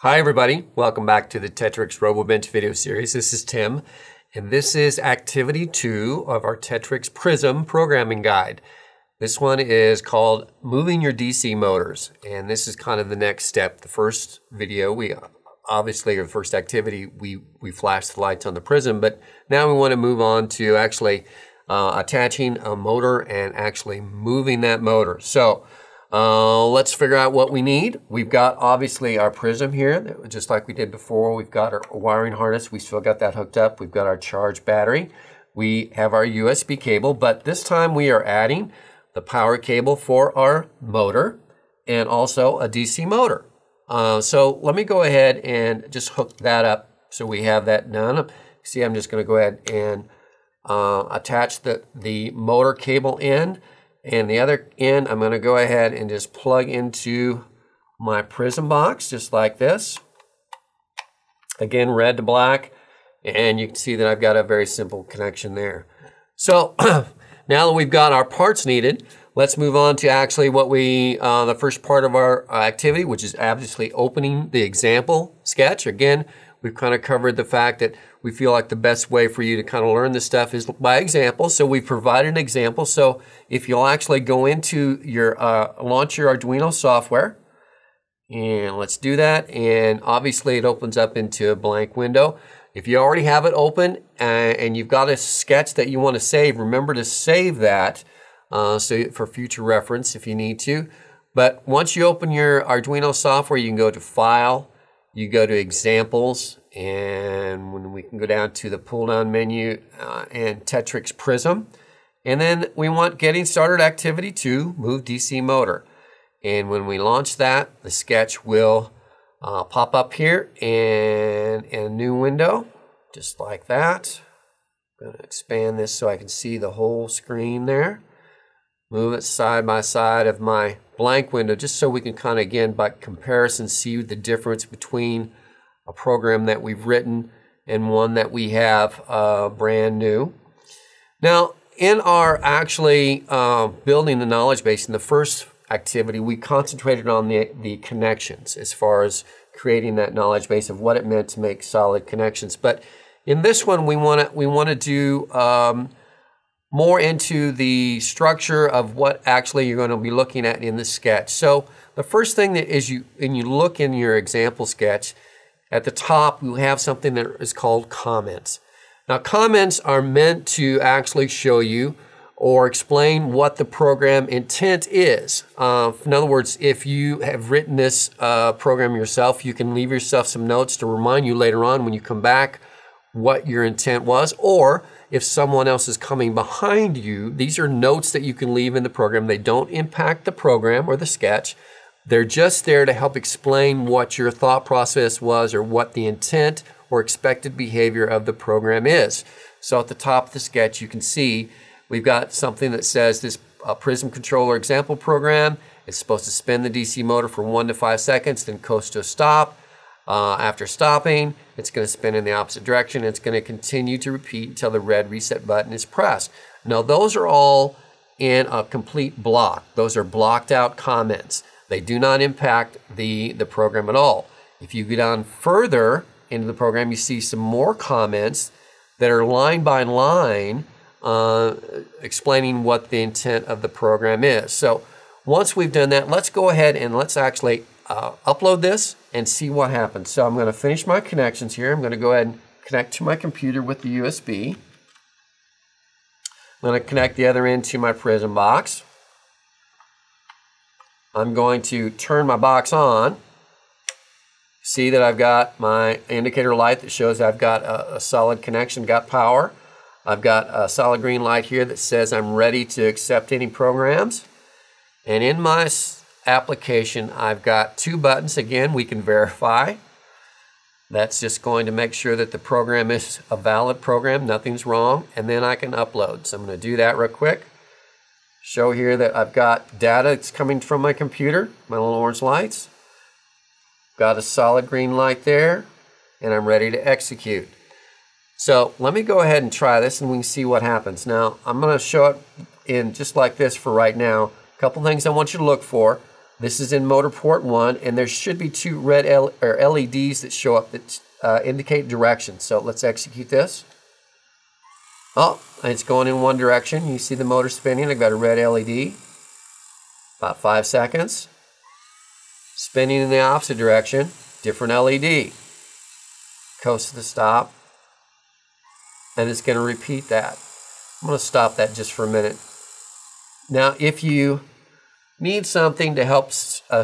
Hi everybody, welcome back to the Tetrix RoboBench video series. This is Tim, and this is activity 2 of our Tetrix PRIZM programming guide. This one is called Moving Your DC Motors, and this is kind of the next step. The first video, the first activity, we flashed the lights on the PRIZM, but now we want to move on to actually attaching a motor and actually moving that motor. So, let's figure out what we need. We've got obviously our PRIZM here, just like we did before. We've got our wiring harness. We still got that hooked up. We've got our charge battery. We have our USB cable, but this time we are adding the power cable for our motor and also a DC motor. So let me go ahead and just hook that up so we have that done. See, I'm just going to go ahead and attach the motor cable in. And the other end, I'm going to go ahead and just plug into my PRIZM box, just like this. Again, red to black. And you can see that I've got a very simple connection there. So now that we've got our parts needed, let's move on to actually what we, the first part of our activity, which is obviously opening the example sketch. Again, we've kind of covered the fact that we feel like the best way for you to kind of learn this stuff is by example. So we provided an example. So if you'll actually go into your, launch your Arduino software, and let's do that. And obviously it opens up into a blank window. If you already have it open and you've got a sketch that you want to save, remember to save that so for future reference if you need to. But once you open your Arduino software, you can go to File, you go to Examples, and when we can go down to the pull-down menu and Tetrix PRIZM. And then we want Getting Started Activity 2, Move DC Motor. And when we launch that, the sketch will pop up here in a new window, just like that. I'm going to expand this so I can see the whole screen there. Move it side by side of my blank window just so we can kind of, again, by comparison, see the difference between a program that we've written and one that we have brand new. Now, in our actually building the knowledge base in the first activity, we concentrated on the connections as far as creating that knowledge base of what it meant to make solid connections. But in this one, we want to do more into the structure of what actually you're going to be looking at in the sketch. So the first thing that is you look in your example sketch, at the top you have something that is called comments. Now comments are meant to actually show you or explain what the program intent is. In other words, if you have written this program yourself, you can leave yourself some notes to remind you later on when you come back what your intent was, or if someone else is coming behind you, these are notes that you can leave in the program. They don't impact the program or the sketch. They're just there to help explain what your thought process was or what the intent or expected behavior of the program is. So at the top of the sketch, you can see we've got something that says this PRIZM controller example program is supposed to spin the DC motor for 1 to 5 seconds, then coast to a stop. After stopping, it's going to spin in the opposite direction. It's going to continue to repeat until the red reset button is pressed. Now, those are all in a complete block. Those are blocked out comments. They do not impact the program at all. If you go down further into the program, you see some more comments that are line by line explaining what the intent of the program is. So once we've done that, let's go ahead and let's actually upload this and see what happens. So I'm going to finish my connections here. I'm going to go ahead and connect to my computer with the USB. I'm going to connect the other end to my PRIZM box. I'm going to turn my box on. See that I've got my indicator light that shows I've got a solid connection, got power. I've got a solid green light here that says I'm ready to accept any programs. And in my application, I've got two buttons. Again, we can verify. That's just going to make sure that the program is a valid program, nothing's wrong, and then I can upload. So I'm going to do that real quick. Show here that I've got data that's coming from my computer, my little orange lights. Got a solid green light there, and I'm ready to execute. So let me go ahead and try this and we can see what happens. Now, I'm going to show it in just like this for right now. A couple things I want you to look for. This is in motor port 1, and there should be two red LEDs that show up that indicate direction. So let's execute this. Oh, it's going in one direction. You see the motor spinning. I've got a red LED. About 5 seconds. Spinning in the opposite direction. Different LED. Coast to the stop. And it's going to repeat that. I'm going to stop that just for a minute. Now, if you need something to help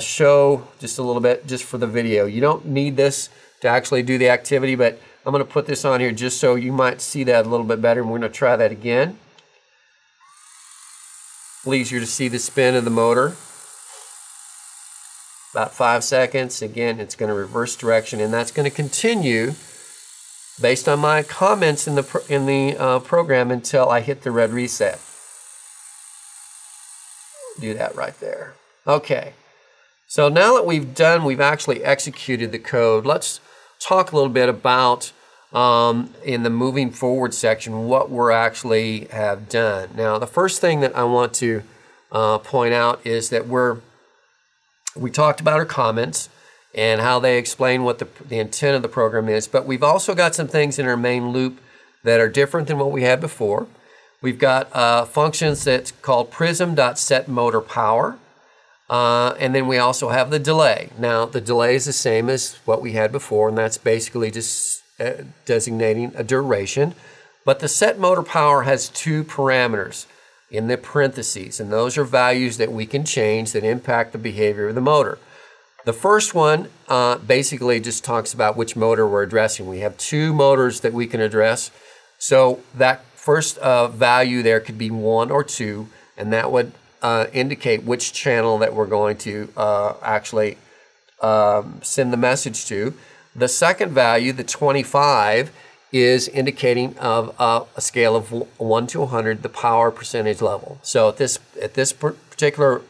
show just a little bit, just for the video. You don't need this to actually do the activity, but I'm going to put this on here just so you might see that a little bit better, and we're going to try that again. It's easier to see the spin of the motor. About 5 seconds. Again, it's going to reverse direction, and that's going to continue based on my comments in the, program until I hit the red reset. Do that right there. Okay, so now that we've actually executed the code, let's talk a little bit about in the moving forward section what we're actually have done. Now, the first thing that I want to point out is that we talked about our comments and how they explain what the intent of the program is, but we've also got some things in our main loop that are different than what we had before. We've got functions that's called prism.setMotorPower, and then we also have the delay. Now, the delay is the same as what we had before, and that's basically just designating a duration. But the setMotorPower has two parameters in the parentheses, and those are values that we can change that impact the behavior of the motor. The first one basically just talks about which motor we're addressing. We have two motors that we can address, so that first value there could be 1 or 2, and that would indicate which channel that we're going to actually send the message to. The second value, the 25, is indicating of a scale of 1 to 100, the power percentage level. So at this particular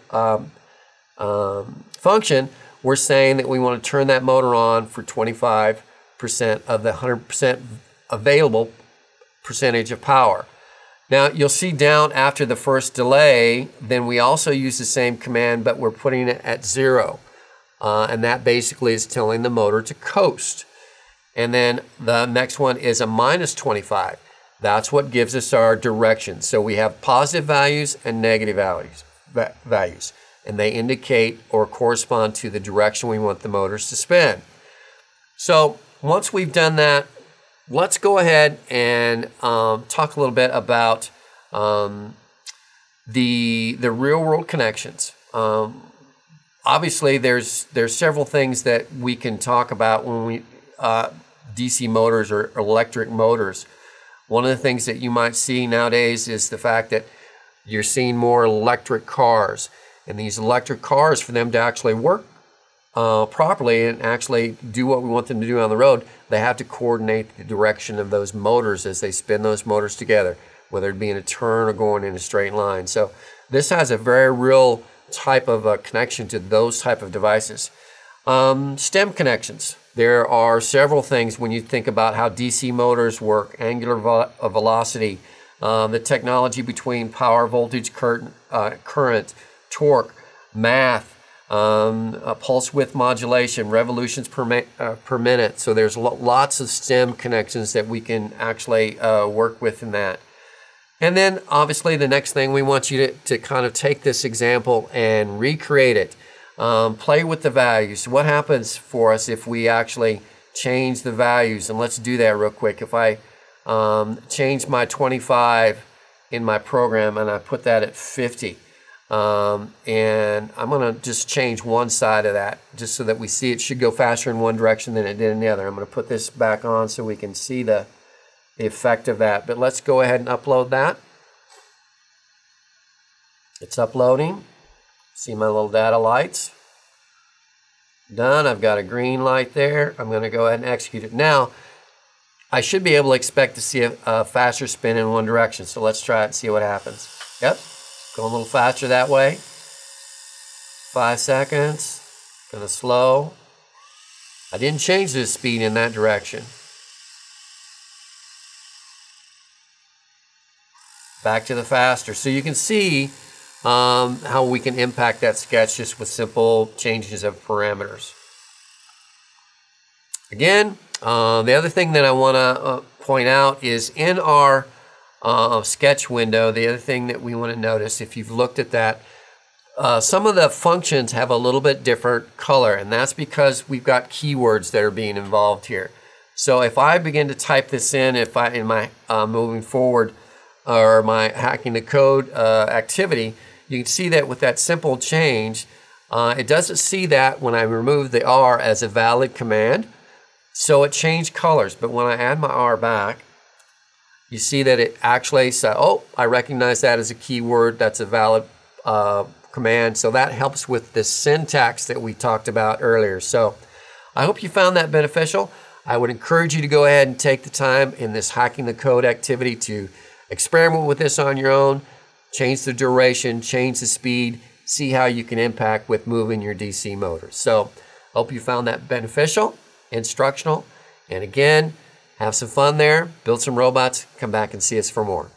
function, we're saying that we want to turn that motor on for 25% of the 100% available percentage of power. Now, you'll see down after the first delay, then we also use the same command, but we're putting it at 0. And that basically is telling the motor to coast. And then the next one is a minus 25. That's what gives us our direction. So we have positive values and negative values, and they indicate or correspond to the direction we want the motors to spin. So once we've done that, let's go ahead and talk a little bit about the real-world connections. Obviously, there's several things that we can talk about when we DC motors or electric motors. One of the things that you might see nowadays is the fact that you're seeing more electric cars, and these electric cars, for them to actually work properly and actually do what we want them to do on the road, they have to coordinate the direction of those motors as they spin those motors together, whether it be in a turn or going in a straight line. So this has a very real type of a connection to those type of devices. STEM connections. There are several things when you think about how DC motors work, angular velocity, the technology between power, voltage, current, torque, math, pulse width modulation, revolutions per minute. So there's lots of STEM connections that we can actually work with in that. And then obviously the next thing, we want you to kind of take this example and recreate it. Play with the values. What happens for us if we actually change the values? And let's do that real quick. If I change my 25 in my program and I put that at 50, and I'm going to just change one side of that just so that we see it should go faster in one direction than it did in the other. I'm going to put this back on so we can see the effect of that. But let's go ahead and upload that. It's uploading. See my little data lights. Done. I've got a green light there. I'm going to go ahead and execute it. Now, I should be able to expect to see a faster spin in one direction. So let's try it and see what happens. Yep. Going a little faster that way. 5 seconds. Gonna slow. I didn't change the speed in that direction. Back to the faster. So you can see how we can impact that sketch just with simple changes of parameters. Again, the other thing that I want to point out is in our sketch window, the other thing that we want to notice, if you've looked at that, some of the functions have a little bit different color, and that's because we've got keywords that are being involved here. So if I begin to type this in, if I in my moving forward or my hacking the code activity, you can see that with that simple change, it doesn't see that when I remove the R as a valid command. So it changed colors, but when I add my R back, you see that it actually said, oh, I recognize that as a keyword, that's a valid command. So that helps with the syntax that we talked about earlier. So I hope you found that beneficial. I would encourage you to go ahead and take the time in this hacking the code activity to experiment with this on your own, change the duration, change the speed, see how you can impact with moving your DC motor. So hope you found that beneficial, instructional, and again, have some fun there, build some robots, come back and see us for more.